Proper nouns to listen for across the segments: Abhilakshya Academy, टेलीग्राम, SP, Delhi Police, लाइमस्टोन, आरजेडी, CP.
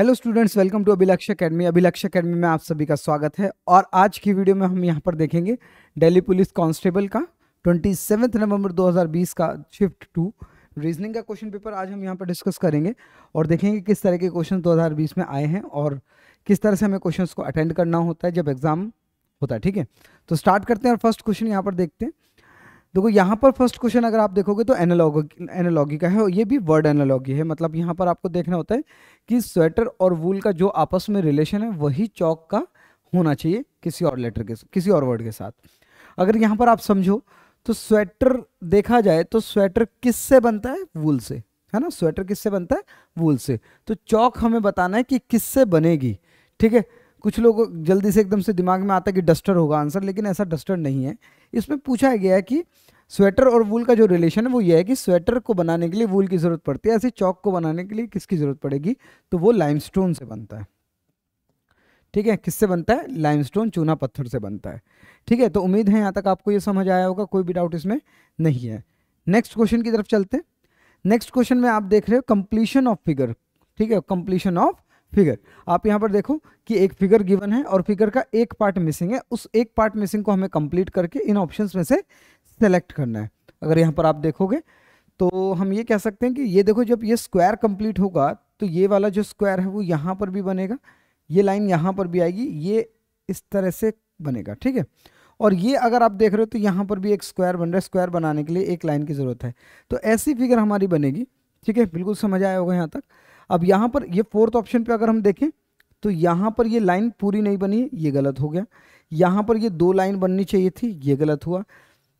Hello students, welcome to Abhilakshya academy. Abhilakshya academy में आप सभी का स्वागत है और आज की वीडियो में हम यहाँ पर देखेंगे दिल्ली पुलिस कांस्टेबल का 27 नवंबर 2020 का शिफ्ट 2 रीजनिंग का क्वेश्चन पेपर आज हम यहाँ पर डिस्कस करेंगे और देखेंगे किस तरह के क्वेश्चन 2020 में आए हैं और किस तरह से हमें क्वेश्चन को अटेंड करना होता है जब एग्जाम होता है। ठीक है, तो स्टार्ट करते हैं और फर्स्ट क्वेश्चन यहाँ पर देखते हैं। देखो यहाँ पर फर्स्ट क्वेश्चन अगर आप देखोगे तो एनालॉगी का है और ये भी वर्ड एनालॉगी है। मतलब यहाँ पर आपको देखना होता है कि स्वेटर और वूल का जो आपस में रिलेशन है वही चौक का होना चाहिए किसी और लेटर के, किसी और वर्ड के साथ। अगर यहाँ पर आप समझो तो स्वेटर देखा जाए तो स्वेटर किससे बनता है? वूल से, है ना। स्वेटर किससे बनता है? वूल से। तो चौक हमें बताना है कि किससे बनेगी। ठीक है, कुछ लोग जल्दी से एकदम से दिमाग में आता है कि डस्टर होगा आंसर, लेकिन ऐसा डस्टर नहीं है। इसमें पूछा गया है कि स्वेटर और वूल का जो रिलेशन है वो ये है कि स्वेटर को बनाने के लिए वूल की ज़रूरत पड़ती है, ऐसे चौक को बनाने के लिए किसकी ज़रूरत पड़ेगी? तो वो लाइमस्टोन से बनता है। ठीक है, किससे बनता है? लाइमस्टोन, चूना पत्थर से बनता है। ठीक है, तो उम्मीद है यहाँ तक आपको ये समझ आया होगा, कोई भी डाउट इसमें नहीं है। नेक्स्ट क्वेश्चन की तरफ चलते हैं। नेक्स्ट क्वेश्चन में आप देख रहे हो कंप्लीशन ऑफ फिगर। ठीक है, कंप्लीशन ऑफ फिगर। आप यहाँ पर देखो कि एक फिगर गिवन है और फिगर का एक पार्ट मिसिंग है, उस एक पार्ट मिसिंग को हमें कंप्लीट करके इन ऑप्शंस में से सेलेक्ट करना है। अगर यहाँ पर आप देखोगे तो हम ये कह सकते हैं कि ये देखो, जब ये स्क्वायर कंप्लीट होगा तो ये वाला जो स्क्वायर है वो यहाँ पर भी बनेगा, ये लाइन यहाँ पर भी आएगी, ये इस तरह से बनेगा। ठीक है, और ये अगर आप देख रहे हो तो यहाँ पर भी एक स्क्वायर बन रहा है। स्क्वायर बनाने के लिए एक लाइन की ज़रूरत है, तो ऐसी फिगर हमारी बनेगी। ठीक है, बिल्कुल समझ आया होगा यहाँ तक। अब यहाँ पर ये फोर्थ ऑप्शन पे अगर हम देखें तो यहाँ पर ये लाइन पूरी नहीं बनी, ये गलत हो गया। यहाँ पर ये दो लाइन बननी चाहिए थी, ये गलत हुआ।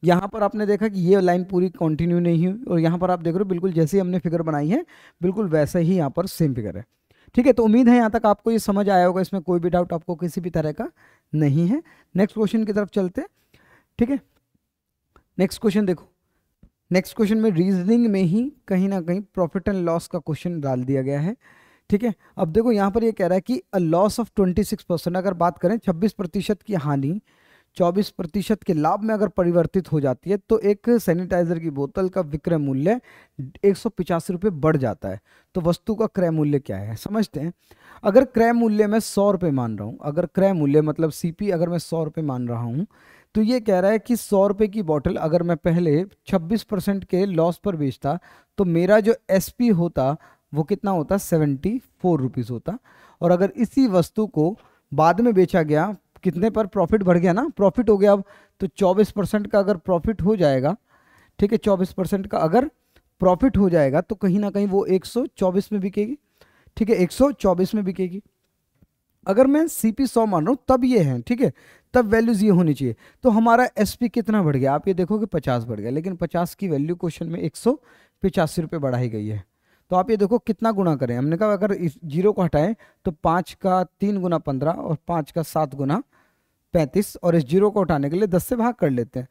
यहाँ पर आपने देखा कि ये लाइन पूरी कंटिन्यू नहीं हुई और यहाँ पर आप देख रहे हो बिल्कुल जैसे ही हमने फिगर बनाई है बिल्कुल वैसे ही यहाँ पर सेम फिगर है। ठीक है, तो उम्मीद है यहाँ तक आपको ये समझ आया होगा, इसमें कोई भी डाउट आपको किसी भी तरह का नहीं है। नेक्स्ट क्वेश्चन की तरफ चलते हैं। ठीक है, नेक्स्ट क्वेश्चन देखो। नेक्स्ट क्वेश्चन में रीजनिंग में ही कहीं ना कहीं प्रॉफिट एंड लॉस का क्वेश्चन डाल दिया गया है। ठीक है, अब देखो यहाँ पर ये कह रहा है कि अ लॉस ऑफ 26%, अगर बात करें 26% की हानि 24% के लाभ में अगर परिवर्तित हो जाती है तो एक सैनिटाइजर की बोतल का विक्रय मूल्य 185 रुपये बढ़ जाता है। तो वस्तु का क्रय मूल्य क्या है, समझते हैं। अगर क्रय मूल्य में 100 रुपये मान रहा हूँ, अगर क्रय मूल्य मतलब CP अगर मैं 100 रुपये मान रहा हूँ, तो ये कह रहा है कि 100 रुपये की बोतल अगर मैं पहले 26% के लॉस पर बेचता तो मेरा जो SP होता वो कितना होता? 74 रुपीज़ होता। और अगर इसी वस्तु को बाद में बेचा गया, कितने पर? प्रॉफिट बढ़ गया ना, प्रॉफिट हो गया। अब तो 24% का अगर प्रॉफिट हो जाएगा, ठीक है, 24% का अगर प्रॉफिट हो जाएगा तो कहीं ना कहीं वो 124 में बिकेगी। ठीक है, 124 में बिकेगी। अगर मैं CP 100 मान रहा हूँ तब ये है, ठीक है, तब वैल्यूज़ ये होनी चाहिए। तो हमारा SP कितना बढ़ गया? आप ये देखोगे 50 बढ़ गया, लेकिन 50 की वैल्यू क्वेश्चन में 185 रुपये बढ़ाई गई है। तो आप ये देखो कितना गुणा करें, हमने कहा अगर इस 0 को हटाएं तो 5 का 3 गुना 15 और 5 का 7 गुना 35 और इस 0 को हटाने के लिए 10 से भाग कर लेते हैं,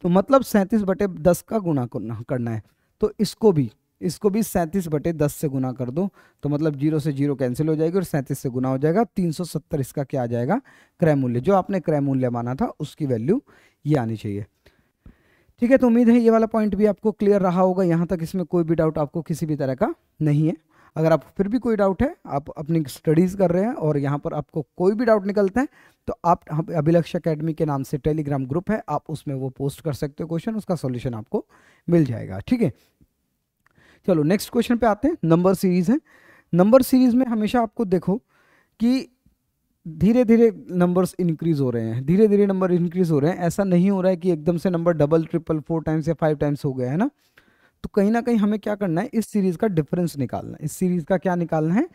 तो मतलब 37/10 का गुना करना है। तो इसको भी 37/10 से गुना कर दो, तो मतलब 0 से 0 कैंसिल हो जाएगी और 37 से गुना हो जाएगा 370। इसका क्या आ जाएगा? क्रय मूल्य, जो आपने क्रय मूल्य माना था उसकी वैल्यू ये आनी चाहिए। ठीक है, तो उम्मीद है ये वाला पॉइंट भी आपको क्लियर रहा होगा यहाँ तक, इसमें कोई भी डाउट आपको किसी भी तरह का नहीं है। अगर आप फिर भी कोई डाउट है, आप अपनी स्टडीज़ कर रहे हैं और यहाँ पर आपको कोई भी डाउट निकलता है तो आप अभिलक्ष्य अकेडमी के नाम से टेलीग्राम ग्रुप है, आप उसमें वो पोस्ट कर सकते हो क्वेश्चन, उसका सॉल्यूशन आपको मिल जाएगा। ठीक है, चलो नेक्स्ट क्वेश्चन पे आते हैं। नंबर सीरीज़ है। नंबर सीरीज़ में हमेशा आपको देखो कि धीरे धीरे नंबर्स इंक्रीज़ हो रहे हैं, धीरे धीरे नंबर इंक्रीज़ हो रहे हैं। ऐसा नहीं हो रहा है कि एकदम से नंबर डबल, ट्रिपल, 4 टाइम्स या 5 टाइम्स हो गया है ना। तो कहीं ना कहीं हमें क्या करना है, इस सीरीज़ का डिफरेंस निकालना है। इस सीरीज़ का क्या निकालना है?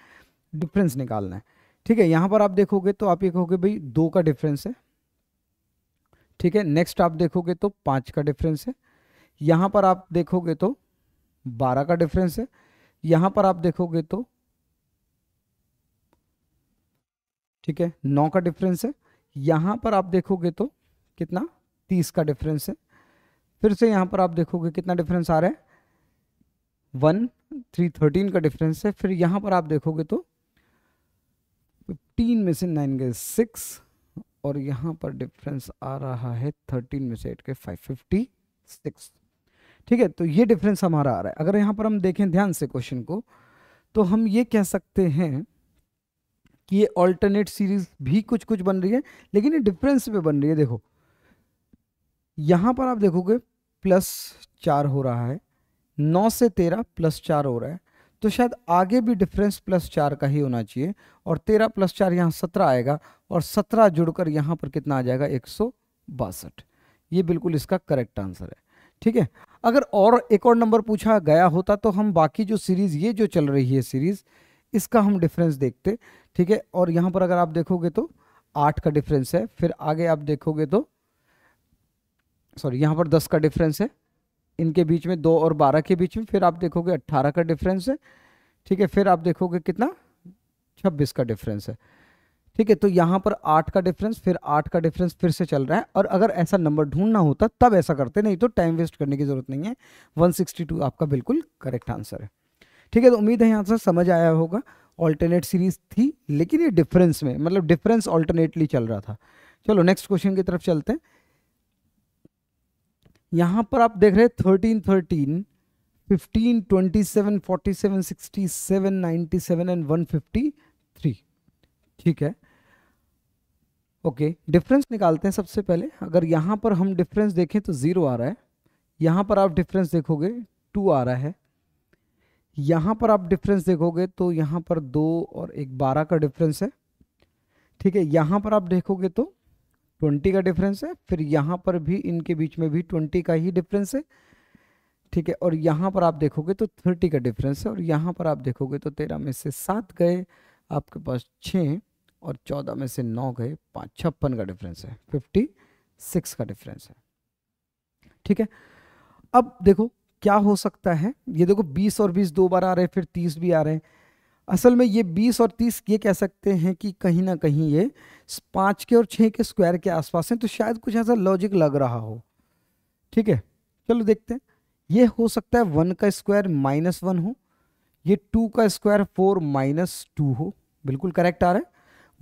डिफरेंस निकालना है। ठीक है, यहाँ पर आप देखोगे तो आप ये कहोगे भाई 2 का डिफरेंस है। ठीक है, नेक्स्ट आप देखोगे तो 5 का डिफरेंस है, यहाँ पर आप देखोगे तो 12 का डिफरेंस है, यहाँ पर आप देखोगे तो ठीक है 9 का डिफरेंस है, यहाँ पर आप देखोगे तो कितना 30 का डिफरेंस है। फिर से यहाँ पर आप देखोगे कितना डिफरेंस आ रहा है, 13 का डिफरेंस है। फिर यहाँ पर आप देखोगे तो 15 में से 9 के 6 और यहाँ पर डिफरेंस आ रहा है 13 में से 8 के 5, 56। ठीक है, तो ये डिफरेंस हमारा आ रहा है। अगर यहाँ पर हम देखें ध्यान से क्वेश्चन को तो हम ये कह सकते हैं कि ये ऑल्टरनेट सीरीज भी कुछ कुछ बन रही है, लेकिन ये डिफरेंस में बन रही है। देखो यहाँ पर आप देखोगे +4 हो रहा है, 9 से 13 +4 हो रहा है, तो शायद आगे भी डिफरेंस +4 का ही होना चाहिए। और 13 + 4 यहाँ 17 आएगा, और 17 जुड़कर यहाँ पर कितना आ जाएगा, 162। ये बिल्कुल इसका करेक्ट आंसर है। ठीक है, अगर और एक और नंबर पूछा गया होता तो हम बाकी जो सीरीज़ ये जो चल रही है सीरीज़, इसका हम डिफरेंस देखते। ठीक है, और यहाँ पर अगर आप देखोगे तो 8 का डिफरेंस है, फिर आगे आप देखोगे तो सॉरी यहाँ पर 10 का डिफरेंस है, इनके बीच में 2 और 12 के बीच में, फिर आप देखोगे 18 का डिफरेंस है। ठीक है, फिर आप देखोगे कितना, 26 का डिफरेंस है। ठीक है, तो यहाँ पर 8 का डिफरेंस, फिर 8 का डिफरेंस, फिर से चल रहा है। और अगर ऐसा नंबर ढूंढना होता तब ऐसा करते, नहीं तो टाइम वेस्ट करने की जरूरत नहीं है। 162 आपका बिल्कुल करेक्ट आंसर है। ठीक है, तो उम्मीद है यहाँ से समझ आया होगा। ऑल्टरनेट सीरीज थी, लेकिन ये डिफरेंस में, मतलब डिफरेंस ऑल्टरनेटली चल रहा था। चलो नेक्स्ट क्वेश्चन की तरफ चलते हैं। यहाँ पर आप देख रहे हैं 13, 13, 15, 27, 47, 67, 97 एंड 153। ठीक है, ओके, डिफरेंस निकालते हैं सबसे पहले। अगर यहाँ पर हम डिफरेंस देखें तो 0 आ रहा है, यहाँ पर आप डिफरेंस देखोगे 2 आ रहा है, यहाँ पर आप डिफरेंस देखोगे तो यहाँ पर 2 और 1, 12 का डिफरेंस है। ठीक है, यहाँ पर आप देखोगे तो 20 का डिफरेंस है, फिर यहाँ पर भी इनके बीच में भी 20 का ही डिफरेंस है। ठीक है, और यहाँ पर आप देखोगे तो 30 का डिफरेंस है, और यहाँ पर आप देखोगे तो 13 में से 7 गए आपके पास 6, और 14 में से 9 गए 5, 56 का डिफरेंस है, 56 का डिफरेंस है। ठीक है, अब देखो क्या हो सकता है। ये देखो 20 और 20 2 बार आ रहे हैं, फिर 30 भी आ रहे हैं। असल में ये 20 और 30 ये कह सकते हैं कि कहीं ना कहीं ये 5 के और 6 के स्क्वायर के आसपास हैं, तो शायद कुछ ऐसा लॉजिक लग रहा हो। ठीक है, चलो देखते हैं। ये हो सकता है 1 का स्क्वायर -1 हो, ये 2 का स्क्वायर 4 -2 हो, बिल्कुल करेक्ट आ रहा है।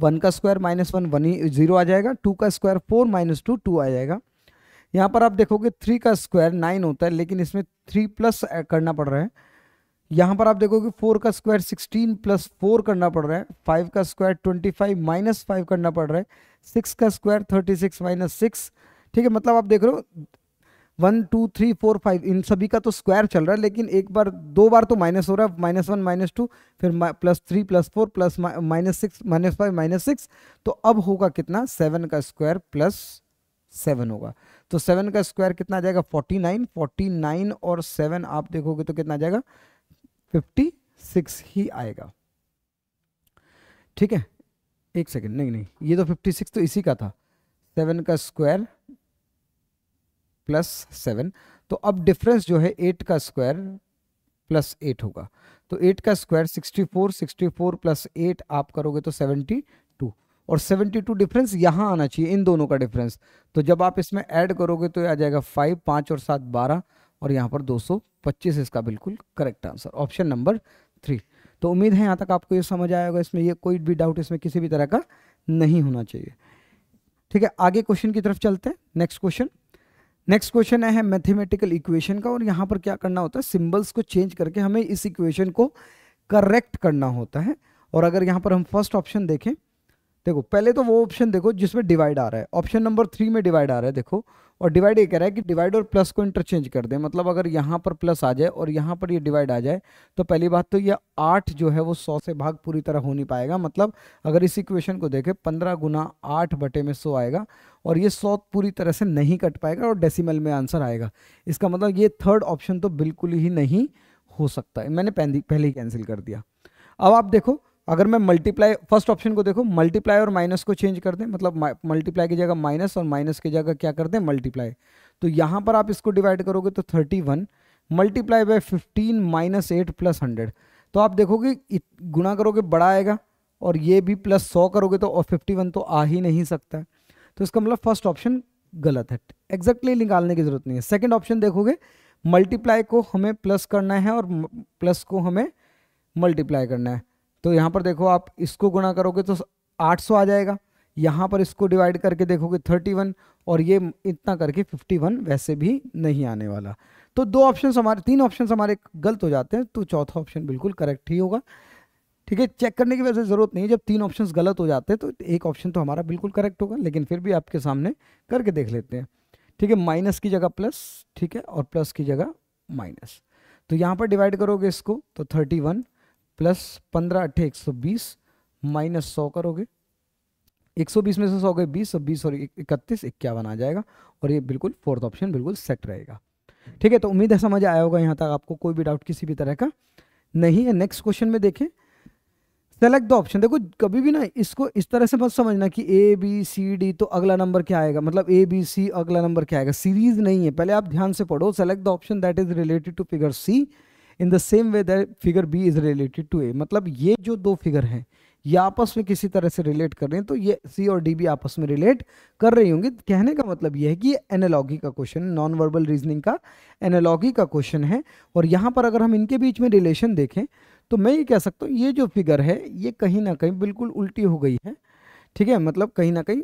1 का स्क्वायर -1 ही 0 आ जाएगा, 2 का स्क्वायर 4 -2 2 आ जाएगा। यहाँ पर आप देखोगे 3 का स्क्वायर 9 होता है, लेकिन इसमें 3 प्लस करना पड़ रहा है। यहाँ पर आप देखोगे 4 का स्क्वायर 16 प्लस 4 करना पड़ रहा है, 5 का स्क्वायर 25 -5 करना पड़ रहा है, 6 का स्क्वायर 36 -6। ठीक है, मतलब आप देख रहे हो 1, 2, 3, 4, 5 इन सभी का तो स्क्वायर चल रहा है, लेकिन एक बार 2 बार तो माइनस हो रहा है, -1, -2, फिर +3, +4, +6, -5, -6। तो अब होगा कितना, 7 का स्क्वायर +7 होगा। तो 7 का स्क्वायर कितना आ जाएगा, 49, 49 और 7 आप देखोगे तो कितना आ जाएगा, 56 ही आएगा। ठीक है, एक सेकेंड, नहीं ये तो 56 तो इसी का था, 7 का स्क्वायर + 7। तो अब डिफरेंस जो है 8 का स्क्वायर + 8 होगा। तो 8 का स्क्वायर 64, 64 + 8 आप करोगे तो 72, और 72 डिफरेंस यहाँ आना चाहिए इन दोनों का डिफरेंस। तो जब आप इसमें ऐड करोगे तो आ जाएगा 5, 5 और 7, 12, और यहाँ पर 225 इसका बिल्कुल करेक्ट आंसर, ऑप्शन नंबर 3। तो उम्मीद है यहाँ तक आपको ये समझ आया होगा। इसमें ये कोई भी डाउट इसमें किसी भी तरह का नहीं होना चाहिए। ठीक है, आगे क्वेश्चन की तरफ चलते हैं। नेक्स्ट क्वेश्चन है मैथमेटिकल इक्वेशन का, और यहाँ पर क्या करना होता है, सिंबल्स को चेंज करके हमें इस इक्वेशन को करेक्ट करना होता है। और अगर यहाँ पर हम फर्स्ट ऑप्शन देखें, देखो पहले तो वो ऑप्शन देखो जिसमें डिवाइड आ रहा है, ऑप्शन नंबर 3 में डिवाइड आ रहा है। देखो, और डिवाइड ये कह रहा है कि डिवाइड और प्लस को इंटरचेंज कर दें, मतलब अगर यहाँ पर प्लस आ जाए और यहाँ पर ये डिवाइड आ जाए तो पहली बात तो ये 8 जो है वो 100 से भाग पूरी तरह हो नहीं पाएगा। मतलब अगर इस इक्वेशन को देखें, 15 × 8 बटे में 100 आएगा, और ये 100 पूरी तरह से नहीं कट पाएगा और डेसिमल में आंसर आएगा। इसका मतलब ये थर्ड ऑप्शन तो बिल्कुल ही नहीं हो सकता है, मैंने पहले ही कैंसिल कर दिया। अब आप देखो, अगर मैं मल्टीप्लाई, फर्स्ट ऑप्शन को देखो, मल्टीप्लाई और माइनस को चेंज कर दें, मतलब मल्टीप्लाई की जगह माइनस और माइनस की जगह क्या कर दें, मल्टीप्लाई। तो यहाँ पर आप इसको डिवाइड करोगे तो 31 × (15 - 8 + 100। तो आप देखोगे गुणा करोगे बड़ा आएगा, और ये भी +100 करोगे तो, और 51 तो आ ही नहीं सकता है। तो इसका मतलब फर्स्ट ऑप्शन गलत है, एग्जैक्टली निकालने की जरूरत नहीं है। सेकेंड ऑप्शन देखोगे, मल्टीप्लाई को हमें प्लस करना है और प्लस को हमें मल्टीप्लाई करना है। तो यहाँ पर देखो, आप इसको गुणा करोगे तो 800 आ जाएगा, यहाँ पर इसको डिवाइड करके देखोगे 31, और ये इतना करके 51 वैसे भी नहीं आने वाला। तो दो ऑप्शन हमारे, तीन ऑप्शन हमारे गलत हो जाते हैं, तो चौथा ऑप्शन बिल्कुल करेक्ट ही होगा। ठीक है, चेक करने की वैसे ज़रूरत नहीं है, जब तीन ऑप्शंस गलत हो जाते हैं तो एक ऑप्शन तो हमारा बिल्कुल करेक्ट होगा, लेकिन फिर भी आपके सामने करके देख लेते हैं। ठीक है, माइनस की जगह प्लस, ठीक है, और प्लस की जगह माइनस, तो यहाँ पर डिवाइड करोगे इसको तो 31 प्लस 15 अट्ठे 120 माइनस 100 करोगे, 120 में से 100 गए 20 और 20 और 31 51 आ जाएगा, और ये बिल्कुल फोर्थ ऑप्शन बिल्कुल सेट रहेगा। ठीक है, तो उम्मीद है समझ आया होगा यहाँ तक, आपको कोई भी डाउट किसी भी तरह का नहीं है। नेक्स्ट क्वेश्चन में देखें, सेलेक्ट द ऑप्शन। देखो कभी भी ना इसको इस तरह से मत समझना कि ए बी सी डी तो अगला नंबर क्या आएगा, मतलब ए बी सी अगला नंबर क्या आएगा, सीरीज नहीं है। पहले आप ध्यान से पढ़ो, select the option that is related to figure C in the same way that figure B is related to A, मतलब ये जो दो फिगर हैं ये आपस में किसी तरह से रिलेट कर रहे हैं, तो ये सी और डी भी आपस में रिलेट कर रही होंगी। कहने का मतलब ये है कि ये एनालॉगी का क्वेश्चन, नॉन वर्बल रीजनिंग का एनालॉगी का क्वेश्चन है, और यहाँ पर अगर हम इनके बीच में रिलेशन देखें तो मैं ये कह सकता हूँ ये जो फिगर है ये कहीं ना कहीं बिल्कुल उल्टी हो गई है। ठीक है, मतलब कहीं ना कहीं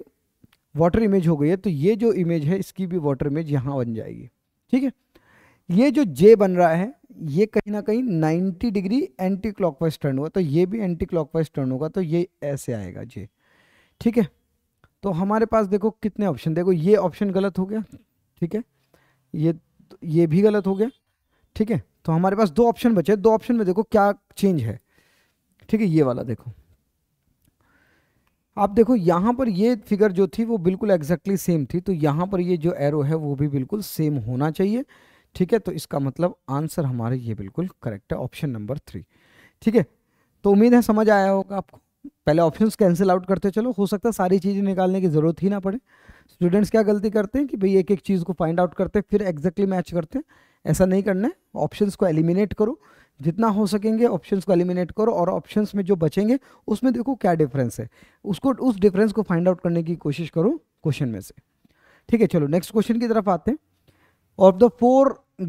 वाटर इमेज हो गई है, तो ये जो इमेज है इसकी भी वाटर इमेज यहाँ बन जाएगी। ठीक है, ये जो जे बन रहा है ये कहीं ना कहीं 90 डिग्री एंटी क्लॉकवाइज टर्न होगा, तो ये भी एंटी क्लॉकवाइज टर्न होगा, तो ये ऐसे आएगा जे। ठीक है, तो हमारे पास देखो कितने ऑप्शन, देखो ये ऑप्शन गलत हो गया, ठीक है, ये भी गलत हो गया। ठीक है, तो हमारे पास दो ऑप्शन बचे, दो ऑप्शन में देखो क्या चेंज है। ठीक है, ये वाला देखो, आप देखो यहाँ पर ये फिगर जो थी वो बिल्कुल एग्जैक्टली सेम थी, तो यहाँ पर ये जो एरो है वो भी बिल्कुल सेम होना चाहिए। ठीक है, तो इसका मतलब आंसर हमारे ये बिल्कुल करेक्ट है, ऑप्शन नंबर 3। ठीक है, तो उम्मीद है समझ आया होगा आपको। पहले ऑप्शंस कैंसिल आउट करते चलो, हो सकता है सारी चीज़ें निकालने की ज़रूरत ही ना पड़े। स्टूडेंट्स क्या गलती करते हैं कि भाई एक एक चीज़ को फाइंड आउट करते हैं फिर एग्जैक्टली मैच करते हैं, ऐसा नहीं करना है। ऑप्शंस को एलिमिनेट करो, जितना हो सकेंगे ऑप्शंस को एलिमिनेट करो, और ऑप्शंस में जो बचेंगे उसमें देखो क्या डिफरेंस है, उसको उस डिफरेंस को फाइंड आउट करने की कोशिश करो क्वेश्चन में से। ठीक है, चलो नेक्स्ट क्वेश्चन की तरफ आते हैं। Of the four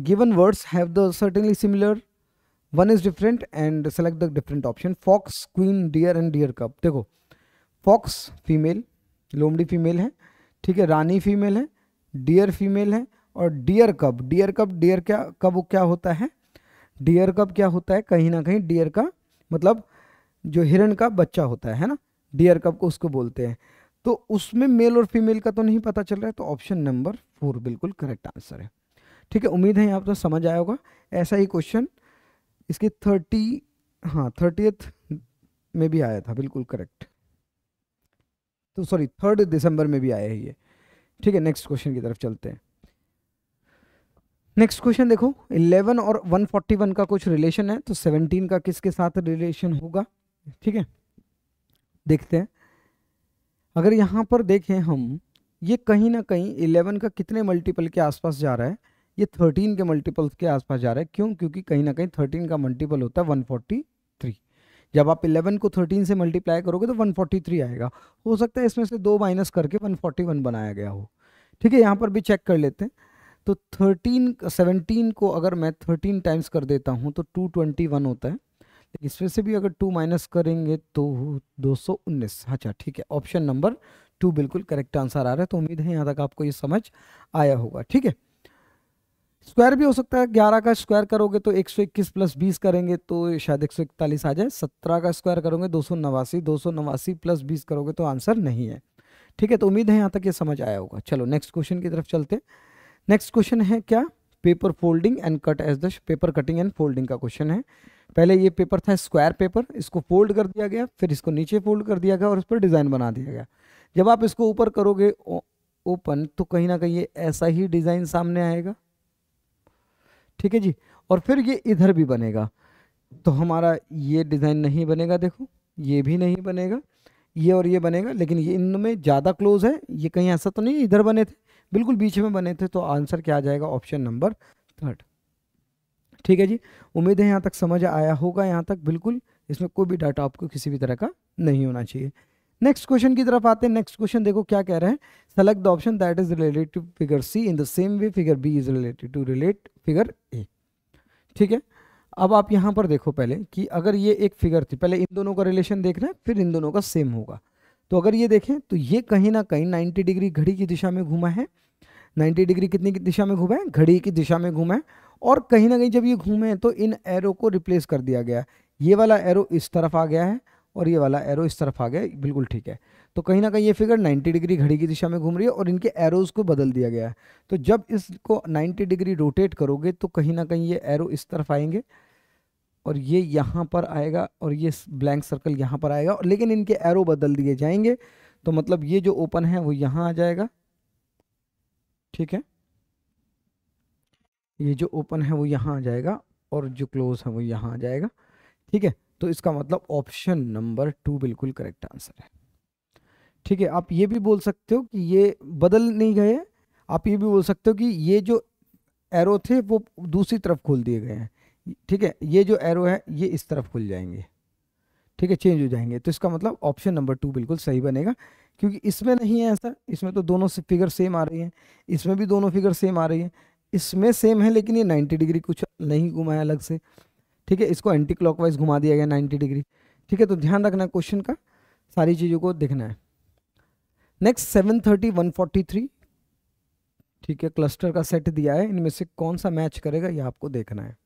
given words have the certainly similar, one is different and select the different option. Fox, queen, deer and deer cub. देखो fox female, लोमड़ी female है, ठीक है, रानी female है, deer female है, और deer cub, deer क्या कब क्या होता है, deer cub क्या होता है, कहीं ना कहीं deer का मतलब जो हिरण का बच्चा होता है ना, deer cub को उसको बोलते हैं, तो उसमें मेल और फीमेल का तो नहीं पता चल रहा है, तो ऑप्शन नंबर 4 बिल्कुल करेक्ट आंसर है। ठीक है, उम्मीद है यहाँ तो समझ आया होगा। ऐसा ही क्वेश्चन इसके 30th में भी आया था, बिल्कुल करेक्ट, तो सॉरी 3 दिसंबर में भी आया है ये। ठीक है, नेक्स्ट क्वेश्चन की तरफ चलते हैं। नेक्स्ट क्वेश्चन देखो 11 और 141 का कुछ रिलेशन है, तो 17 का किसके साथ रिलेशन होगा। ठीक है, देखते हैं, अगर यहाँ पर देखें हम, ये कहीं ना कहीं 11 का कितने मल्टीपल के आसपास जा रहा है, ये 13 के मल्टीपल्स के आसपास जा रहा है, क्यों, क्योंकि कहीं ना कहीं 13 का मल्टीपल होता है 143। जब आप 11 को 13 से मल्टीप्लाई करोगे तो 143 आएगा। हो सकता है इसमें से 2 माइनस करके 141 बनाया गया हो। ठीक है, यहाँ पर भी चेक कर लेते हैं, तो 17 को अगर मैं 13 टाइम्स कर देता हूँ तो 221 होता है, इसमें से भी अगर 2 माइनस करेंगे तो 219। अच्छा ठीक है, ऑप्शन नंबर 2 बिल्कुल करेक्ट आंसर आ रहा है, तो उम्मीद है यहाँ तक आपको ये समझ आया होगा। ठीक है, स्क्वायर भी हो सकता है, 11 का स्क्वायर करोगे तो 121 प्लस 20 करेंगे तो शायद 141 आ जाए, 17 का स्क्वायर करोगे 289, 289 प्लस 20 करोगे तो आंसर नहीं है। ठीक है, तो उम्मीद है यहाँ तक ये समझ आया होगा। चलो नेक्स्ट क्वेश्चन की तरफ चलते हैं। नेक्स्ट क्वेश्चन है क्या, paper folding and cut as the, paper cutting and folding का क्वेश्चन है। पहले ये पेपर था स्क्वायर पेपर, इसको फोल्ड कर दिया गया, फिर इसको नीचे फोल्ड कर दिया गया और उस पर डिज़ाइन बना दिया गया। जब आप इसको ऊपर करोगे ओपन तो कहीं ना कहीं ये ऐसा ही डिज़ाइन सामने आएगा। ठीक है जी, और फिर ये इधर भी बनेगा, तो हमारा ये डिज़ाइन नहीं बनेगा, देखो ये भी नहीं बनेगा, ये और ये बनेगा, लेकिन ये इनमें ज़्यादा क्लोज है, ये कहीं ऐसा तो नहीं इधर बने थे, बिल्कुल बीच में बने थे, तो आंसर क्या आ जाएगा, ऑप्शन नंबर 3। ठीक है जी, उम्मीद है यहाँ तक समझ आया होगा। यहाँ तक बिल्कुल इसमें कोई भी डाटा आपको किसी भी तरह का नहीं होना चाहिए। नेक्स्ट क्वेश्चन की तरफ आते हैं। नेक्स्ट क्वेश्चन देखो क्या कह रहे हैं, select the option that is related to figure C in the same way figure B is related to relate figure A. ठीक है, अब आप यहाँ पर देखो पहले कि अगर ये एक फिगर थी, पहले इन दोनों का रिलेशन देखना है, फिर इन दोनों का सेम होगा। तो अगर ये देखें तो ये कहीं ना कहीं 90 डिग्री घड़ी की दिशा में घूमा है, 90 डिग्री कितनी की दिशा में घूमा है, घड़ी की दिशा में घूमा है, और कहीं ना कहीं जब ये घूमे तो इन एरो को रिप्लेस कर दिया गया। ये वाला एरो इस तरफ आ गया है और ये वाला एरो इस तरफ आ गया, बिल्कुल ठीक है। तो कहीं ना कहीं ये फिगर 90 डिग्री घड़ी की दिशा में घूम रही है और इनके एरोज़ को बदल दिया गया है। तो जब इसको 90 डिग्री रोटेट करोगे तो कहीं ना कहीं ये एरो इस तरफ आएंगे और ये यहाँ पर आएगा और ये ब्लैंक सर्कल यहाँ पर आएगा, लेकिन इनके एरो बदल दिए जाएंगे। तो मतलब ये जो ओपन है वो यहाँ आ जाएगा, ठीक है, ये जो ओपन है वो यहाँ आ जाएगा और जो क्लोज है वो यहाँ आ जाएगा, ठीक है। तो इसका मतलब ऑप्शन नंबर 2 बिल्कुल करेक्ट आंसर है, ठीक है। आप ये भी बोल सकते हो कि ये बदल नहीं गए, आप ये भी बोल सकते हो कि ये जो एरो थे वो दूसरी तरफ खोल दिए गए हैं, ठीक है। ये जो एरो है ये इस तरफ खुल जाएंगे, ठीक है, चेंज हो जाएंगे। तो इसका मतलब ऑप्शन नंबर 2 बिल्कुल सही बनेगा, क्योंकि इसमें नहीं है ऐसा। इसमें तो दोनों से फिगर सेम आ रही है, इसमें भी दोनों फिगर सेम आ रही है, इसमें सेम है लेकिन ये 90 डिग्री कुछ नहीं घुमाया अलग से, ठीक है। इसको एंटी क्लॉकवाइज घुमा दिया गया 90 डिग्री, ठीक है। तो ध्यान रखना क्वेश्चन का, सारी चीज़ों को देखना है। नेक्स्ट 730 143, ठीक है, क्लस्टर का सेट दिया है, इनमें से कौन सा मैच करेगा ये आपको देखना है,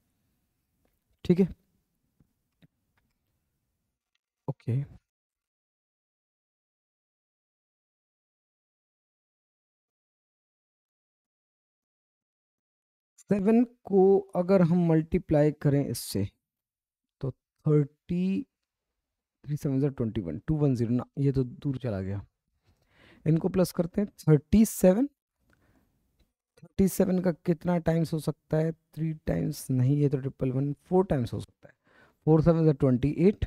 ठीक है, ओके। सेवन को अगर हम मल्टीप्लाई करें इससे तो 30 3 7 21 210 ना, ये तो दूर चला गया। इनको प्लस करते हैं 37, 37 का कितना टाइम्स हो सकता है? 3 टाइम्स नहीं, ये तो 111, 4 टाइम्स हो सकता है। 4 7 28,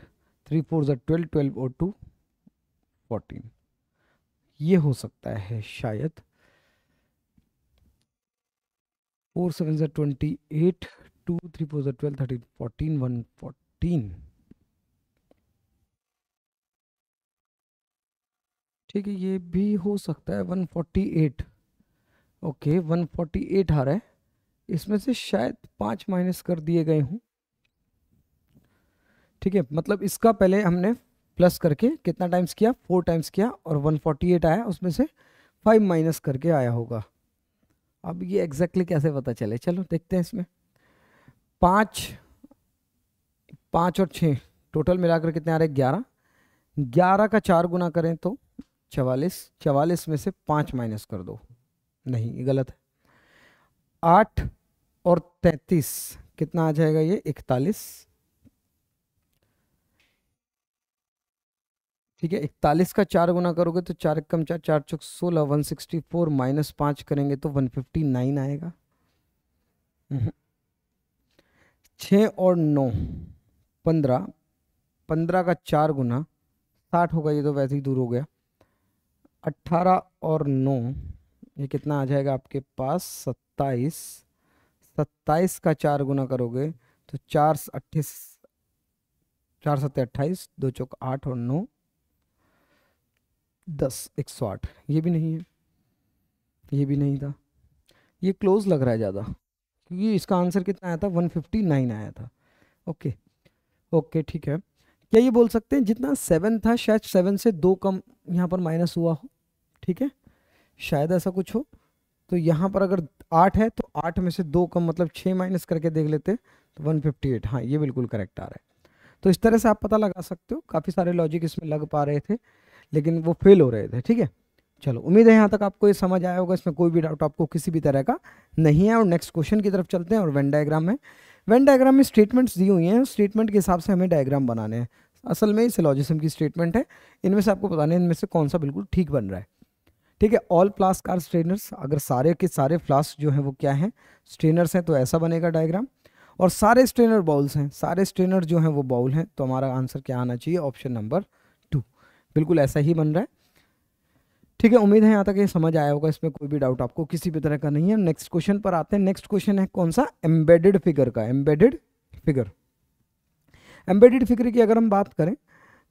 3 4 12, 12 और 2 14, ये हो सकता है शायद। 4 7 28, 2 3 4 12, 13 14, 114, ठीक है, ये भी हो सकता है। 148, ओके, 148 आ रहा है। इसमें से शायद 5 माइनस कर दिए गए हों, ठीक है। मतलब इसका पहले हमने प्लस करके कितना टाइम्स किया? 4 टाइम्स किया और 148 आया, उसमें से 5 माइनस करके आया होगा। अब ये एग्जैक्टली कैसे पता चले, चलो देखते हैं। इसमें 5 5 और 6 टोटल मिलाकर कितने आ रहे हैं? 11 11 का 4 गुना करें तो 44 44, में से 5 माइनस कर दो, नहीं ये गलत है। 8 और 33 कितना आ जाएगा? ये 41, ठीक है। 41 का 4 गुना करोगे तो 4 कम 4, 4 चौक 16, 164 माइनस 5 करेंगे तो 159 आएगा। 6 और 9 15, 15 का 4 गुना 60 होगा, ये तो वैसे ही दूर हो गया। 18 और 9, ये कितना आ जाएगा आपके पास? 27 का 4 गुना करोगे तो 4 7 28, 2 चौक 8 और 9 10, 108, ये भी नहीं है, ये भी नहीं था। ये क्लोज लग रहा है ज़्यादा, क्योंकि इसका आंसर कितना आया था? 159 आया था, ओके ओके, ठीक है। क्या ये बोल सकते हैं जितना 7 था शायद 7 से 2 कम यहाँ पर माइनस हुआ हो, ठीक है, शायद ऐसा कुछ हो। तो यहाँ पर अगर 8 है तो 8 में से 2 कम, मतलब 6 माइनस करके देख लेते तो 158, हाँ ये बिल्कुल करेक्ट आ रहा है। तो इस तरह से आप पता लगा सकते हो, काफ़ी सारे लॉजिक इसमें लग पा रहे थे लेकिन वो फेल हो रहे थे, ठीक है। चलो उम्मीद है यहाँ तक आपको ये समझ आया होगा, इसमें कोई भी डाउट आपको किसी भी तरह का नहीं है। और नेक्स्ट क्वेश्चन की तरफ चलते हैं। और वेन डायग्राम है, वेन डायग्राम में स्टेटमेंट्स दी हुई हैं, स्टेटमेंट के हिसाब से हमें डायग्राम बनाने हैं। असल में ये सिलोजिज्म की स्टेटमेंट है, इनमें से आपको बताने इनमें से कौन सा बिल्कुल ठीक बन रहा है, ठीक है। ऑल फ्लास आर स्ट्रेनर्स, अगर सारे के सारे फ्लास जो हैं वो क्या हैं? स्ट्रेनर्स हैं, तो ऐसा बनेगा डायग्राम। और सारे स्ट्रेनर बाउल्स हैं, सारे स्ट्रेनर जो हैं वो बाउल हैं, तो हमारा आंसर क्या आना चाहिए? ऑप्शन नंबर 2 बिल्कुल ऐसा ही बन रहा है, ठीक है। उम्मीद है यहाँ तक ये समझ आया होगा, इसमें कोई भी डाउट आपको किसी भी तरह का नहीं है। नेक्स्ट क्वेश्चन पर आते हैं। नेक्स्ट क्वेश्चन है कौन सा? एम्बेडेड फिगर का। एम्बेडेड फिगर, एम्बेडेड फिगर की अगर हम बात करें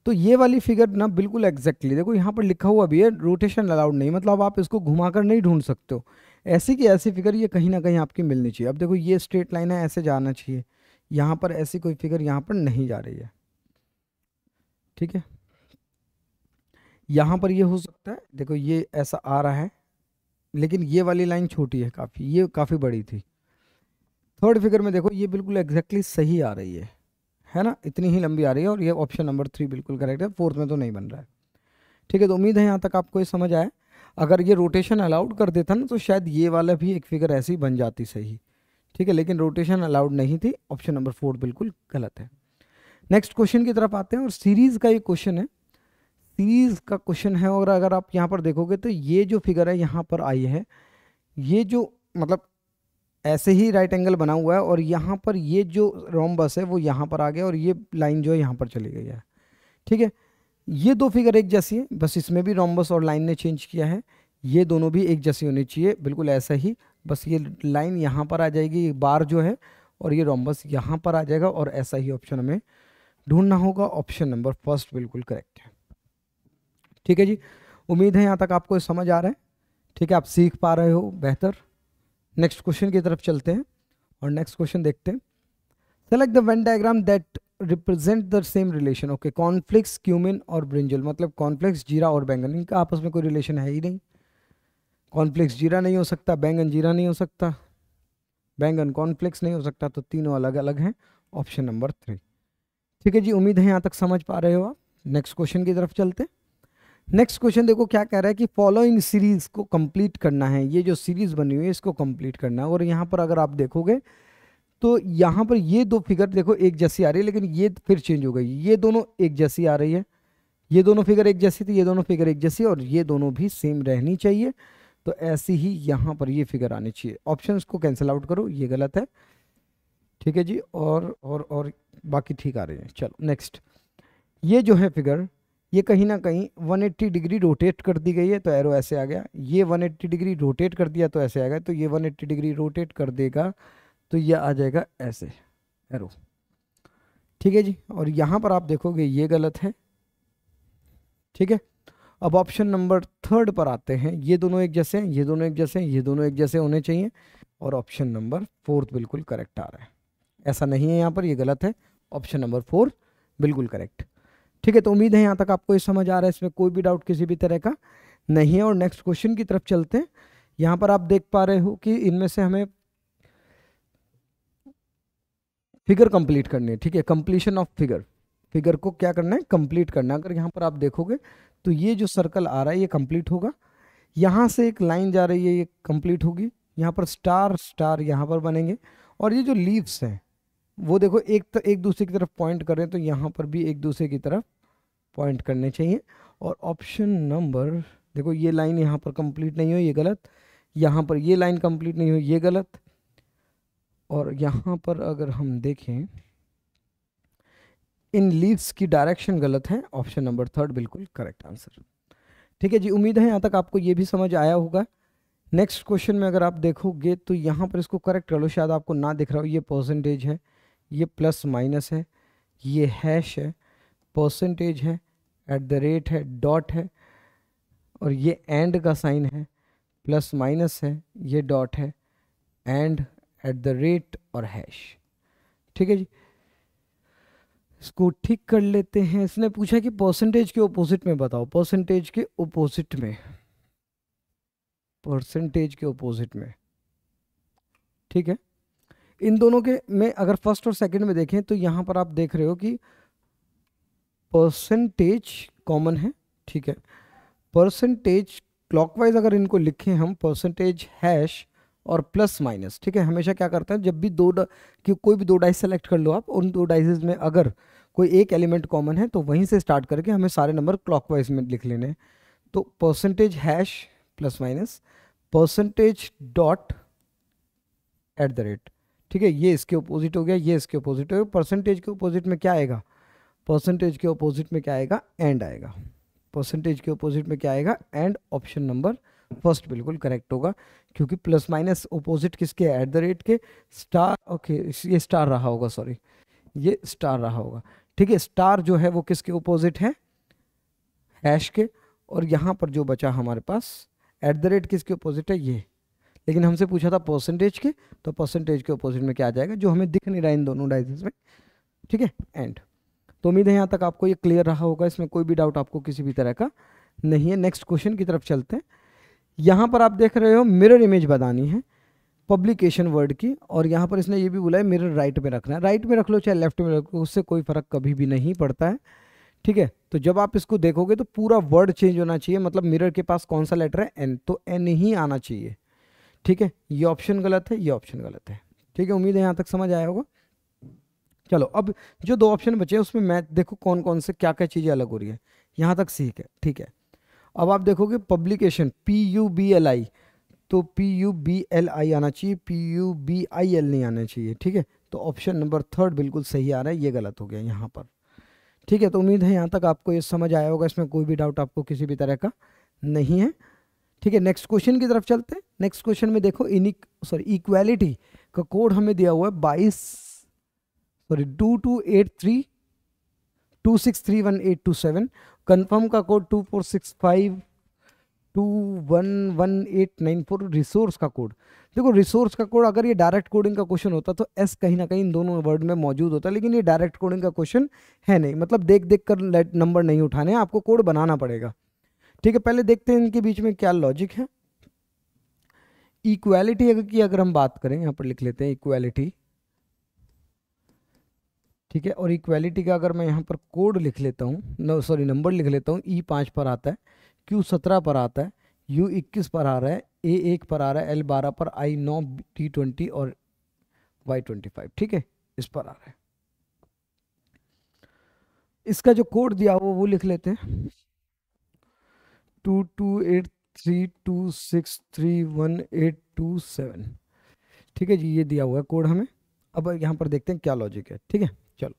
तो ये वाली फिगर ना बिल्कुल एग्जैक्टली देखो यहाँ पर लिखा हुआ भी है, रोटेशन अलाउड नहीं, मतलब आप इसको घुमाकर नहीं ढूंढ सकते हो। ऐसी की ऐसी फिगर ये कहीं ना कहीं आपकी मिलनी चाहिए। अब देखो ये स्ट्रेट लाइन है, ऐसे जाना चाहिए, यहाँ पर ऐसी कोई फिगर यहाँ पर नहीं जा रही है, ठीक है। यहाँ पर ये हो सकता है, देखो ये ऐसा आ रहा है, लेकिन ये वाली लाइन छोटी है काफ़ी, ये काफ़ी बड़ी थी। थर्ड फिगर में देखो ये बिल्कुल एग्जैक्टली सही आ रही है ना, इतनी ही लंबी आ रही है और ये ऑप्शन नंबर 3 बिल्कुल करेक्ट है, फोर्थ में तो नहीं बन रहा है। ठीक है, तो उम्मीद है यहाँ तक आपको ये समझ आया। अगर ये रोटेशन अलाउड कर देता ना तो शायद ये वाला भी एक फिगर ऐसी बन जाती सही। ठीक है, लेकिन रोटेशन अलाउड नहीं थी, ऑप्शन नंबर 4 बिल्कुल गलत है। नेक्स्ट क्वेश्चन की तरफ आते हैं और सीरीज़ का ये क्वेश्चन है, सीरीज़ का क्वेश्चन है। और अगर आप यहाँ पर देखोगे तो ये जो फिगर है यहाँ पर आई है, ये जो मतलब ऐसे ही राइट एंगल बना हुआ है और यहाँ पर ये जो रोम्बस है वो यहाँ पर आ गया और ये लाइन जो है यहाँ पर चली गई है। ठीक है, ये दो फिगर एक जैसी है, बस इसमें भी रोम्बस और लाइन ने चेंज किया है, ये दोनों भी एक जैसी होनी चाहिए बिल्कुल ऐसा ही। बस ये लाइन यहाँ पर आ जाएगी बार जो है और ये रोम्बस यहाँ पर आ जाएगा और ऐसा ही ऑप्शन हमें ढूंढना होगा, ऑप्शन नंबर 1 बिल्कुल करेक्ट है। ठीक है जी, उम्मीद है यहाँ तक आपको समझ आ रहा है। ठीक है, आप सीख पा रहे हो, बेहतर। नेक्स्ट क्वेश्चन की तरफ चलते हैं और नेक्स्ट क्वेश्चन देखते हैं। Select the Venn diagram that represent the same relation. Okay, cornflakes, cumin और ब्रिंजल, मतलब कॉर्नफ्लेक्स, जीरा और बैंगन, इनका आपस में कोई रिलेशन है ही नहीं। कॉर्नफ्लेक्स जीरा नहीं हो सकता, बैंगन जीरा नहीं हो सकता, बैंगन कॉर्नफ्लेक्स नहीं हो सकता, तो तीनों अलग अलग हैं, ऑप्शन नंबर 3। ठीक है जी, उम्मीद है यहाँ तक समझ पा रहे हो आप। नेक्स्ट क्वेश्चन की तरफ चलते हैं। नेक्स्ट क्वेश्चन देखो क्या कह रहा है कि फॉलोइंग सीरीज़ को कंप्लीट करना है, ये जो सीरीज़ बनी हुई है इसको कंप्लीट करना है। और यहाँ पर अगर आप देखोगे तो यहाँ पर ये दो फिगर देखो एक जैसी आ रही है, लेकिन ये फिर चेंज हो गई, ये दोनों एक जैसी आ रही है। ये दोनों फिगर एक जैसी थी, ये दोनों फिगर एक जैसी, और ये दोनों भी सेम रहनी चाहिए, तो ऐसी ही यहाँ पर ये फिगर आनी चाहिए। ऑप्शंस को कैंसिल आउट करो, ये गलत है। ठीक है जी, और बाकी ठीक आ रहे हैं। चलो नेक्स्ट, ये जो है फिगर ये कहीं ना कहीं 180 डिग्री रोटेट कर दी गई है, तो एरो ऐसे आ गया। ये 180 डिग्री रोटेट कर दिया तो ऐसे आ गया, तो ये 180 डिग्री रोटेट कर देगा तो ये आ जाएगा ऐसे एरो। ठीक है जी, और यहाँ पर आप देखोगे ये गलत है। ठीक है, अब ऑप्शन नंबर 3 पर आते हैं। ये दोनों एक जैसे हैं, ये दोनों एक जैसे हैं, ये दोनों एक जैसे होने चाहिए, और ऑप्शन नंबर 4 बिल्कुल करेक्ट आ रहा है। ऐसा नहीं है यहाँ पर, ये गलत है, ऑप्शन नंबर 4 बिल्कुल करेक्ट। ठीक है, तो उम्मीद है यहाँ तक आपको ये समझ आ रहा है, इसमें कोई भी डाउट किसी भी तरह का नहीं है। और नेक्स्ट क्वेश्चन की तरफ चलते हैं। यहाँ पर आप देख पा रहे हो कि इनमें से हमें फिगर कंप्लीट करनी है। ठीक है, कंप्लीशन ऑफ फिगर, फिगर को क्या करना है, कंप्लीट करना है। अगर यहाँ पर आप देखोगे तो ये जो सर्कल आ रहा है ये कंप्लीट होगा, यहाँ से एक लाइन जा रही है ये कंप्लीट होगी, यहाँ पर स्टार स्टार यहाँ पर बनेंगे, और ये जो लीव्स हैं वो देखो एक दूसरे की तरफ पॉइंट कर रहे हैं, तो यहाँ पर भी एक दूसरे की तरफ पॉइंट करने चाहिए। और ऑप्शन नंबर देखो ये लाइन यहाँ पर कंप्लीट नहीं हो, ये गलत। यहाँ पर ये लाइन कंप्लीट नहीं हो, ये गलत। और यहाँ पर अगर हम देखें इन लीव्स की डायरेक्शन गलत है, ऑप्शन नंबर 3 बिल्कुल करेक्ट आंसर। ठीक है जी, उम्मीद है यहाँ तक आपको ये भी समझ आया होगा। नेक्स्ट क्वेश्चन में अगर आप देखोगे तो यहाँ पर इसको करेक्ट कर लो, शायद आपको ना दिख रहा हो। ये परसेंटेज है, ये प्लस माइनस है, ये हैश है, परसेंटेज है, @ है, डॉट है, और ये एंड का साइन है, प्लस माइनस है, ये डॉट है, एंड, @ और हैश। ठीक है जी, इसको ठीक कर लेते हैं। इसने पूछा कि परसेंटेज के ओपोजिट में बताओ, परसेंटेज के ओपोजिट में, परसेंटेज के ओपोजिट में। ठीक है, इन दोनों के में अगर फर्स्ट और सेकंड में देखें तो यहाँ पर आप देख रहे हो कि परसेंटेज कॉमन है। ठीक है, परसेंटेज क्लॉकवाइज अगर इनको लिखें हम, परसेंटेज हैश और प्लस माइनस। ठीक है, हमेशा क्या करते हैं जब भी कोई भी 2 डाइस सेलेक्ट कर लो आप, उन 2 डाइसेज में अगर कोई एक एलिमेंट कॉमन है तो वहीं से स्टार्ट करके हमें सारे नंबर क्लॉकवाइज में लिख लेने हैं। तो percentage hash plus minus, percentage dot @ ठीक है, ये इसके ओपोजिट हो गया, ये इसके ओपोजिट हो गया। परसेंटेज के ओपोजिट में क्या आएगा, परसेंटेज के ओपोजिट में क्या आएगा, एंड आएगा। परसेंटेज के ओपोजिट में क्या आएगा, एंड, ऑप्शन नंबर 1 बिल्कुल करेक्ट होगा, क्योंकि प्लस माइनस ओपोजिट किसके, @ के, स्टार। ओके, ये स्टार रहा होगा, सॉरी ये स्टार रहा होगा। ठीक है, स्टार जो है वो किसके ओपोजिट है, हैश के, और यहाँ पर जो बचा हमारे पास @ किसके ओपोजिट है, ये। लेकिन हमसे पूछा था परसेंटेज के, तो परसेंटेज के ओपोजिट में क्या आ जाएगा, जो हमें दिख नहीं रहा इन दोनों डाइसेस में। ठीक है, एंड। तो उम्मीद है यहाँ तक आपको ये क्लियर रहा होगा, इसमें कोई भी डाउट आपको किसी भी तरह का नहीं है। नेक्स्ट क्वेश्चन की तरफ चलते हैं। यहाँ पर आप देख रहे हो मिरर इमेज बनानी है, पब्लिकेशन वर्ड की, और यहाँ पर इसने ये भी बोला है मिरर राइट में रखना है, राइट में रख लो चाहे लेफ्ट में रख लो, उससे कोई फ़र्क कभी भी नहीं पड़ता है। ठीक है, तो जब आप इसको देखोगे तो पूरा वर्ड चेंज होना चाहिए, मतलब मिरर के पास कौन सा लेटर है, एन, तो एन ही आना चाहिए। ठीक है, ये ऑप्शन गलत है, ये ऑप्शन गलत है। ठीक है, उम्मीद है यहाँ तक समझ आया होगा। चलो अब जो दो ऑप्शन बचे हैं उसमें मैथ देखो कौन कौन से क्या क्या चीज़ें अलग हो रही है, यहाँ तक सीख है। ठीक है, अब आप देखोगे पब्लिकेशन PUBLI, तो PUBLI आना चाहिए, PUBIL नहीं आना चाहिए। ठीक है, तो ऑप्शन नंबर थर्ड बिल्कुल सही आ रहा है, ये गलत हो गया यहाँ पर। ठीक है, तो उम्मीद है यहाँ तक आपको ये समझ आया होगा, इसमें कोई भी डाउट आपको किसी भी तरह का नहीं है। ठीक है, नेक्स्ट क्वेश्चन की तरफ चलते हैं। नेक्स्ट क्वेश्चन में देखो इक्वालिटी का कोड हमें दिया हुआ है 2283263187, कन्फर्म का कोड 2465211894, रिसोर्स का कोड देखो, रिसोर्स का कोड अगर ये डायरेक्ट कोडिंग का क्वेश्चन होता तो एस कहीं ना कहीं इन दोनों वर्ड में मौजूद होता, लेकिन ये डायरेक्ट कोडिंग का क्वेश्चन है नहीं, मतलब देख देख कर नंबर नहीं उठाने, आपको कोड बनाना पड़ेगा। ठीक है, पहले देखते हैं इनके बीच में क्या लॉजिक है। इक्वालिटी की अगर हम बात करें, यहाँ पर लिख लेते हैं इक्वालिटी। ठीक है, और इक्वालिटी का अगर मैं यहाँ पर कोड लिख लेता हूँ, नंबर लिख लेता हूँ, E5 पर आता है, Q17 पर आता है, U21 पर आ रहा है, A1 पर आ रहा है, L12 पर, I9, T20 और Y25। ठीक है, इस पर आ रहा है। इसका जो कोड दिया हुआ वो लिख लेते हैं 2283263187। ठीक है जी, ये दिया हुआ है कोड हमें। अब यहाँ पर देखते हैं क्या लॉजिक है। ठीक है, चलो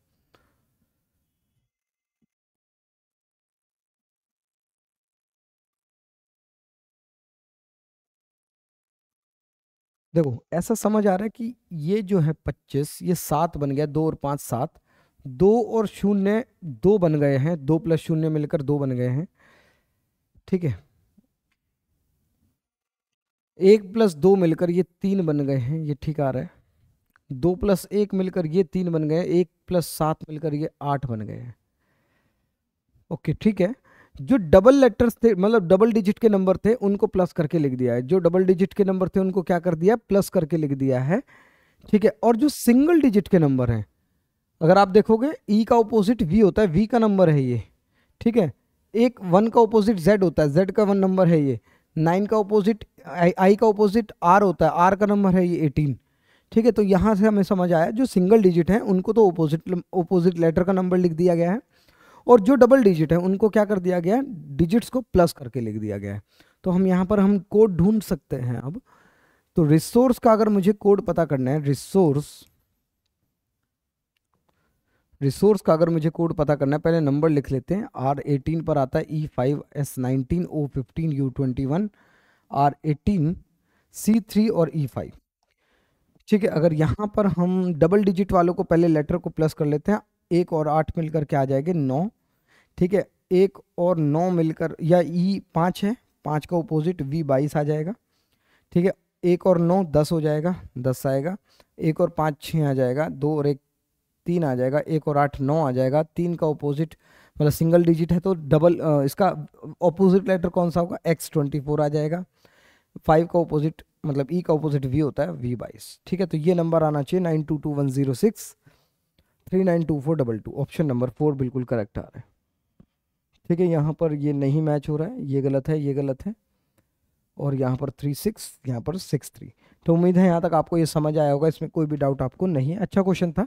देखो, ऐसा समझ आ रहा है कि ये जो है 25, ये 7 बन गया, 2 और 5 7, 2 और 0 2 बन गए हैं, 2 प्लस 0 मिलकर 2 बन गए हैं। ठीक है, 1 प्लस 2 मिलकर ये 3 बन गए हैं, ये ठीक आ रहा है, 2 प्लस 1 मिलकर ये 3 बन गए, 1 प्लस 7 मिलकर ये 8 बन गए हैं। ओके, ठीक है, जो डबल लेटर्स थे, मतलब डबल डिजिट के नंबर थे, उनको प्लस करके लिख दिया है, जो डबल डिजिट के नंबर थे उनको क्या कर दिया, प्लस करके लिख दिया है। ठीक है, और जो सिंगल डिजिट के नंबर हैं, अगर आप देखोगे ई का ऑपोजिट वी होता है, वी का नंबर है ये। ठीक है, 1 का ऑपोजिट जेड होता है, जेड का 1 नंबर है ये। 9 का ऑपोजिट आई का ऑपोजिट आर होता है, आर का नंबर है ये 18। ठीक है, तो यहाँ से हमें समझ आया जो सिंगल डिजिट है उनको तो ऑपोजिट लेटर का नंबर लिख दिया गया है, और जो डबल डिजिट है उनको क्या कर दिया गया है, डिजिट्स को प्लस करके लिख दिया गया है। तो हम यहाँ पर हम कोड ढूंढ सकते हैं। अब तो रिसोर्स का अगर मुझे कोड पता करना है, रिसोर्स का अगर मुझे कोड पता करना है, पहले नंबर लिख लेते हैं। R18 पर आता है, E5, S19, O15, U21, R18, C3 और E5। ठीक है, अगर यहाँ पर हम डबल डिजिट वालों को पहले लेटर को प्लस कर लेते हैं, 1 और 8 मिलकर के आ जाएंगे 9। ठीक है, 1 और 9 मिलकर, या E5 है, 5 का ऑपोजिट V22 आ जाएगा। ठीक है, 1 और 9 10 हो जाएगा, 10 आएगा, 1 और 5 6 आ जाएगा, 2 और 1 3 आ जाएगा, 1 और 8 9 आ जाएगा, 3 का ऑपोजिट मतलब सिंगल डिजिट है तो डबल इसका ऑपोजिट लेटर कौन सा होगा, X24 आ जाएगा, 5 का ऑपोजिट मतलब E का ऑपोजिट V होता है, V22। ठीक है, तो ये नंबर आना चाहिए 922106392422, ऑप्शन नंबर 4 बिल्कुल करेक्ट आ रहा है। ठीक है, यहाँ पर ये नहीं मैच हो रहा है, ये गलत है, ये गलत है, और यहाँ पर 36, यहाँ पर 63। तो उम्मीद है यहाँ तक आपको ये समझ आया होगा, इसमें कोई भी डाउट आपको नहीं है। अच्छा क्वेश्चन था,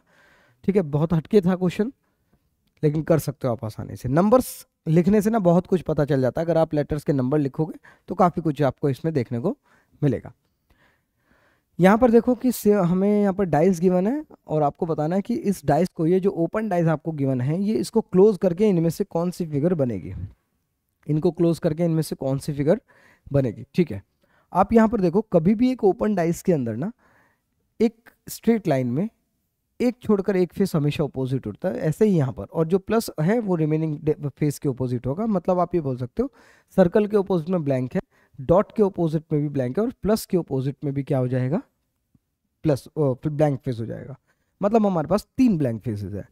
ठीक है, बहुत हटके था क्वेश्चन, लेकिन कर सकते हो आप आसानी से। नंबर्स लिखने से ना बहुत कुछ पता चल जाता है, अगर आप लेटर्स के नंबर लिखोगे तो काफ़ी कुछ आपको इसमें देखने को मिलेगा। यहाँ पर देखो कि हमें यहाँ पर डाइस गिवन है, और आपको बताना है कि इस डाइस को, ये जो ओपन डाइस आपको गिवन है, ये इसको क्लोज करके इनमें से कौन सी फिगर बनेगी, इनको क्लोज करके इनमें से कौन सी फिगर बनेगी। ठीक है, आप यहाँ पर देखो, कभी भी एक ओपन डाइस के अंदर ना एक स्ट्रेट लाइन में एक छोड़कर एक फेस हमेशा अपोजिट उठता है, ऐसे ही यहाँ पर, और जो प्लस है वो रिमेनिंग फेस के अपोजिट होगा। मतलब आप ये बोल सकते हो सर्कल के अपोजिट में ब्लैंक है, डॉट के अपोजिट में भी ब्लैंक है, और प्लस के अपोजिट में भी क्या हो जाएगा, प्लस ब्लैंक फेस हो जाएगा। मतलब हमारे पास 3 ब्लैंक फेसेस है।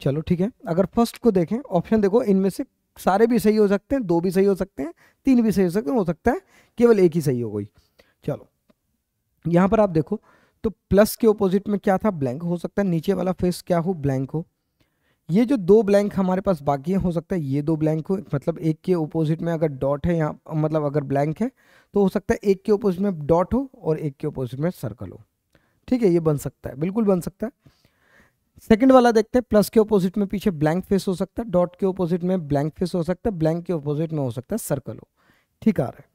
चलो ठीक है, अगर फर्स्ट को देखें, ऑप्शन देखो, इनमें से सारे भी सही हो सकते हैं, 2 भी सही हो सकते हैं, 3 भी सही हो सकते हैं, हो सकता है केवल 1 ही सही हो गई। चलो यहाँ पर आप देखो तो प्लस के ऑपोजिट में क्या था, ब्लैंक हो सकता है, नीचे वाला फेस क्या हो, ब्लैंक हो। ये जो दो ब्लैंक हमारे पास बाकी है, हो सकता है ये दो ब्लैंक हो, मतलब एक के ऑपोजिट में अगर डॉट है यहाँ, मतलब अगर ब्लैंक है तो हो सकता है एक के ऑपोजिट में डॉट हो और एक के ऑपोजिट में सर्कल हो। ठीक है, ये बन सकता है, बिल्कुल बन सकता है। सेकंड वाला देखते हैं, प्लस के ऑपोजिट में पीछे ब्लैंक फेस हो सकता है, डॉट के ऑपोजिट में ब्लैंक फेस हो सकता है, ब्लैंक के ऑपोजिट में हो सकता है सर्कल हो। ठीक आ रहा है,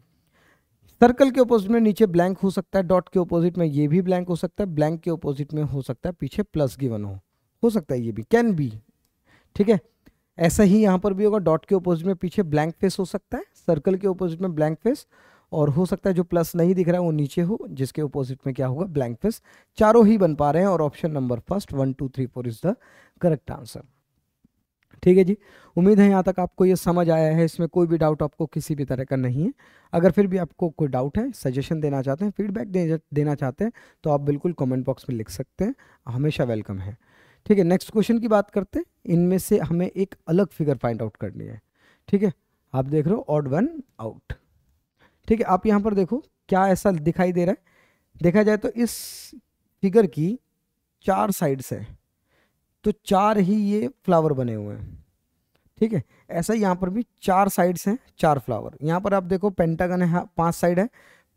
सर्कल के ऑपोजिट में नीचे ब्लैंक हो सकता है, डॉट के ऑपोजिट में ये भी ब्लैंक हो सकता है, ब्लैंक के ऑपोजिट में हो सकता है पीछे प्लस गिवन हो सकता है, ये भी कैन बी। ठीक है, ऐसा ही यहाँ पर भी होगा, डॉट के ऑपोजिट में पीछे ब्लैंक फेस हो सकता है, सर्कल के ऑपोजिट में ब्लैंक फेस, और हो सकता है जो प्लस नहीं दिख रहा है वो नीचे हो, जिसके ऑपोजिट में क्या होगा, ब्लैंक फेस। चारों ही बन पा रहे हैं और option number first 1 2 3 4 is the correct answer. ठीक है जी, उम्मीद है यहाँ तक आपको ये समझ आया है, इसमें कोई भी डाउट आपको किसी भी तरह का नहीं है। अगर फिर भी आपको कोई डाउट है, सजेशन देना चाहते हैं, फीडबैक देना चाहते हैं तो आप बिल्कुल कमेंट बॉक्स में लिख सकते हैं, हमेशा वेलकम है। ठीक है, नेक्स्ट क्वेश्चन की बात करते हैं। इनमें से हमें एक अलग फिगर फाइंड आउट करनी है। ठीक है, आप देख रहे हो ऑड वन आउट। ठीक है, आप यहाँ पर देखो क्या ऐसा दिखाई दे रहा है। देखा जाए तो इस फिगर की चार साइड्स है, तो चार ही ये फ्लावर बने हुए हैं। ठीक है, ऐसा यहाँ पर भी चार साइड्स हैं, चार फ्लावर। यहाँ पर आप देखो पेंटागन है, पांच साइड है,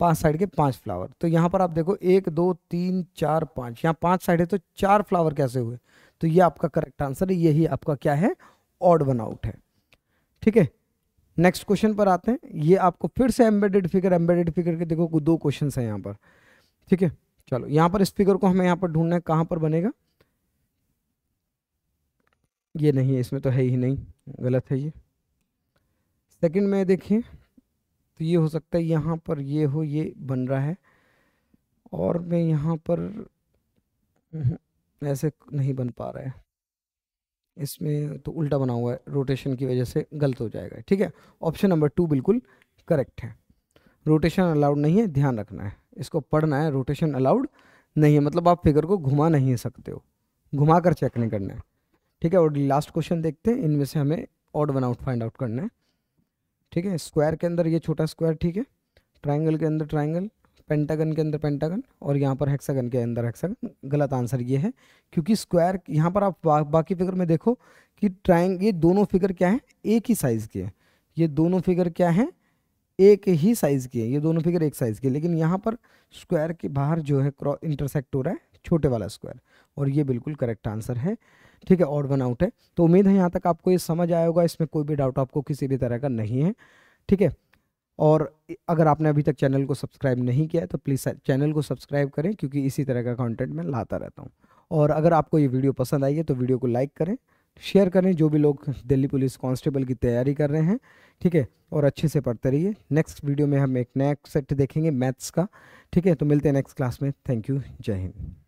पांच साइड के पांच फ्लावर। तो यहाँ पर आप देखो 1 2 3 4 5, यहाँ पांच साइड है तो चार फ्लावर कैसे हुए, तो ये आपका करेक्ट आंसर है। यही आपका क्या है, ऑड वन आउट है। ठीक है, नेक्स्ट क्वेश्चन पर आते हैं। ये आपको फिर से एम्बेडेड फिगर के देखो दो क्वेश्चन है यहाँ पर। ठीक है, चलो यहाँ पर इस फिगर को हमें यहाँ पर ढूंढना है, कहाँ पर बनेगा। ये नहीं है, इसमें तो है ही नहीं, गलत है ये। सेकंड में देखिए तो ये हो सकता है यहाँ पर ये हो, ये बन रहा है, और मैं यहाँ पर ऐसे नहीं बन पा रहा है, इसमें तो उल्टा बना हुआ है, रोटेशन की वजह से गलत हो जाएगा। ठीक है, ऑप्शन नंबर 2 बिल्कुल करेक्ट है। रोटेशन अलाउड नहीं है, ध्यान रखना है, इसको पढ़ना है। रोटेशन अलाउड नहीं है मतलब आप फिगर को घुमा नहीं सकते हो, घुमा कर चेक नहीं करना है। ठीक है, और लास्ट क्वेश्चन देखते हैं। इनमें से हमें odd one out find out करना है। ठीक है, स्क्वायर के अंदर ये छोटा स्क्वायर, ठीक है, ट्रायंगल के अंदर ट्रायंगल, पेंटागन के अंदर पेंटागन, और यहाँ पर हेक्सागन के अंदर हेक्सागन। गलत आंसर ये है, क्योंकि स्क्वायर यहाँ पर आप बाकी फिगर में देखो कि ये दोनों फिगर क्या है, एक ही साइज़ के हैं। ये दोनों फिगर क्या है, एक ही साइज़ के हैं। ये दोनों फिगर एक साइज़ के, लेकिन यहाँ पर स्क्वायर के बाहर जो है इंटरसेक्ट हो रहा है छोटे वाला स्क्वायर, और ये बिल्कुल करेक्ट आंसर है। ठीक है, ऑड वन आउट है। तो उम्मीद है यहाँ तक आपको ये समझ आया होगा, इसमें कोई भी डाउट आपको किसी भी तरह का नहीं है। ठीक है, और अगर आपने अभी तक चैनल को सब्सक्राइब नहीं किया है तो प्लीज़ चैनल को सब्सक्राइब करें, क्योंकि इसी तरह का कंटेंट मैं लाता रहता हूँ। और अगर आपको ये वीडियो पसंद आई है तो वीडियो को लाइक करें, शेयर करें, जो भी लोग दिल्ली पुलिस कांस्टेबल की तैयारी कर रहे हैं। ठीक है, और अच्छे से पढ़ते रहिए। नेक्स्ट वीडियो में हम एक नया सेट देखेंगे मैथ्स का। ठीक है, तो मिलते हैं नेक्स्ट क्लास में। थैंक यू, जय हिंद।